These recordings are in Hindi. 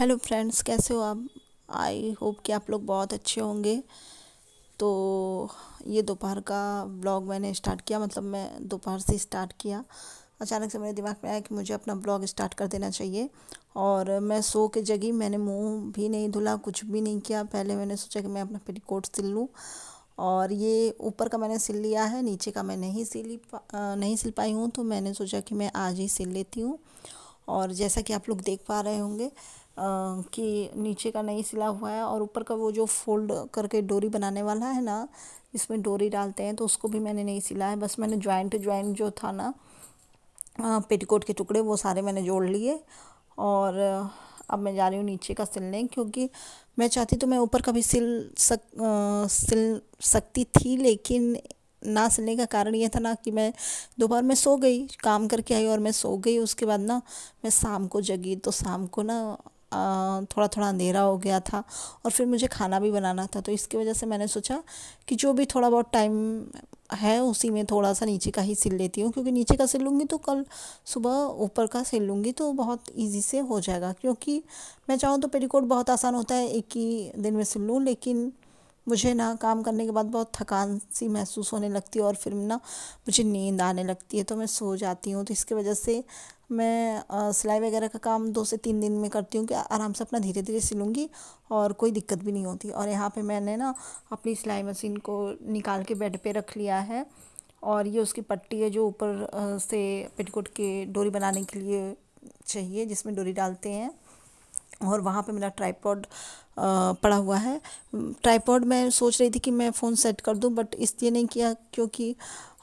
हेलो फ्रेंड्स, कैसे हो आप? आई होप कि आप लोग बहुत अच्छे होंगे। तो ये दोपहर का ब्लॉग मैंने स्टार्ट किया, मतलब मैं दोपहर से स्टार्ट किया। अचानक से मेरे दिमाग में आया कि मुझे अपना ब्लॉग स्टार्ट कर देना चाहिए। और मैं सो के जगी, मैंने मुंह भी नहीं धुला, कुछ भी नहीं किया। पहले मैंने सोचा कि मैं अपना पेटीकोट सिल लूँ, और ये ऊपर का मैंने सिल लिया है, नीचे का मैं नहीं सिल पाई हूँ। तो मैंने सोचा कि मैं आज ही सिल लेती हूँ। और जैसा कि आप लोग देख पा रहे होंगे कि नीचे का नहीं सिला हुआ है, और ऊपर का वो जो फोल्ड करके डोरी बनाने वाला है ना, इसमें डोरी डालते हैं, तो उसको भी मैंने नहीं सिला है। बस मैंने जॉइंट जो था ना पेटीकोट के टुकड़े, वो सारे मैंने जोड़ लिए। और अब मैं जा रही हूँ नीचे का सिलने, क्योंकि मैं चाहती तो मैं ऊपर का भी सिल सकती थी, लेकिन ना सिलने का कारण ये था ना कि मैं दोपहर में सो गई, काम करके आई और मैं सो गई। उसके बाद ना मैं शाम को जगी, तो शाम को ना थोड़ा थोड़ा अंधेरा हो गया था, और फिर मुझे खाना भी बनाना था। तो इसकी वजह से मैंने सोचा कि जो भी थोड़ा बहुत टाइम है उसी में थोड़ा सा नीचे का ही सिल लेती हूँ, क्योंकि नीचे का सिल लूँगी तो कल सुबह ऊपर का सिल लूँगी, तो बहुत ईजी से हो जाएगा। क्योंकि मैं चाहूँ तो पेटीकोट बहुत आसान होता है, एक ही दिन में सिल लूँ, लेकिन मुझे ना काम करने के बाद बहुत थकान सी महसूस होने लगती है, और फिर ना मुझे नींद आने लगती है, तो मैं सो जाती हूँ। तो इसकी वजह से मैं सिलाई वगैरह का काम 2 से 3 दिन में करती हूँ, कि आराम से अपना धीरे धीरे सिलूँगी और कोई दिक्कत भी नहीं होती। और यहाँ पे मैंने ना अपनी सिलाई मशीन को निकाल के बेड पे रख लिया है, और ये उसकी पट्टी है जो ऊपर से पेटीकोट के डोरी बनाने के लिए चाहिए, जिसमें डोरी डालते हैं। और वहाँ पे मेरा ट्राइपॉड पड़ा हुआ है। ट्राइपॉड मैं सोच रही थी कि मैं फ़ोन सेट कर दूँ, बट इसलिए नहीं किया क्योंकि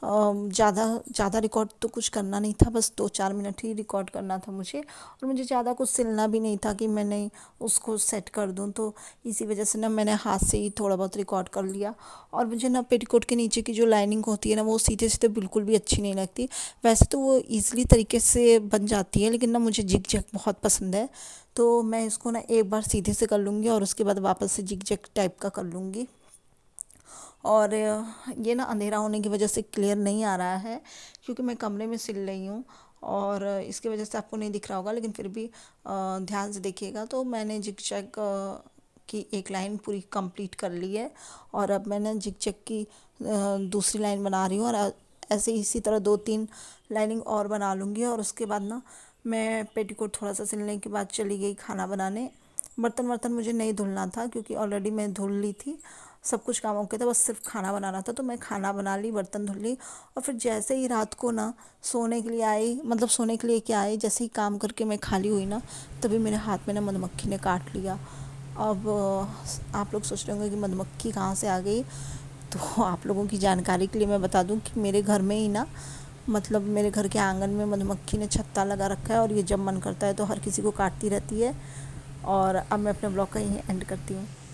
ज़्यादा रिकॉर्ड तो कुछ करना नहीं था, बस 2-4 मिनट ही रिकॉर्ड करना था मुझे, और मुझे ज़्यादा कुछ सिलना भी नहीं था कि मैं नहीं उसको सेट कर दूँ। तो इसी वजह से ना मैंने हाथ से ही थोड़ा बहुत रिकॉर्ड कर लिया। और मुझे ना पेटीकोट के नीचे की जो लाइनिंग होती है ना, वो सीधे सीधे बिल्कुल भी अच्छी नहीं लगती। वैसे तो वो ईज़िली तरीके से बन जाती है, लेकिन ना मुझे जिग जैग बहुत पसंद है, तो मैं इसको ना एक बार सीधे से कर लूँगी और उसके बाद वापस से जिग जैग टाइप का कर लूँगी। और ये ना अंधेरा होने की वजह से क्लियर नहीं आ रहा है, क्योंकि मैं कमरे में सिल रही हूँ, और इसकी वजह से आपको नहीं दिख रहा होगा, लेकिन फिर भी ध्यान से देखिएगा। तो मैंने जिग-जैग की एक लाइन पूरी कंप्लीट कर ली है, और अब मैंने जिग-जैग की दूसरी लाइन बना रही हूँ, और ऐसे इसी तरह 2-3 लाइनिंग और बना लूँगी। और उसके बाद ना मैं पेटीकोट थोड़ा सा सिलने के बाद चली गई खाना बनाने। बर्तन मुझे नहीं धुलना था, क्योंकि ऑलरेडी मैं धुल ली थी, सब कुछ काम ओके था, बस सिर्फ खाना बनाना था। तो मैं खाना बना ली, बर्तन धुल ली, और फिर जैसे ही रात को ना सोने के लिए आई, मतलब सोने के लिए क्या आई, जैसे ही काम करके मैं खाली हुई ना, तभी मेरे हाथ में ना मधुमक्खी ने काट लिया। अब आप लोग सोच रहे होंगे कि मधुमक्खी कहाँ से आ गई, तो आप लोगों की जानकारी के लिए मैं बता दूँ कि मेरे घर में ही ना, मतलब मेरे घर के आंगन में मधुमक्खी ने छत्ता लगा रखा है, और ये जब मन करता है तो हर किसी को काटती रहती है। और अब मैं अपने ब्लॉग का यहीं एंड करती हूँ।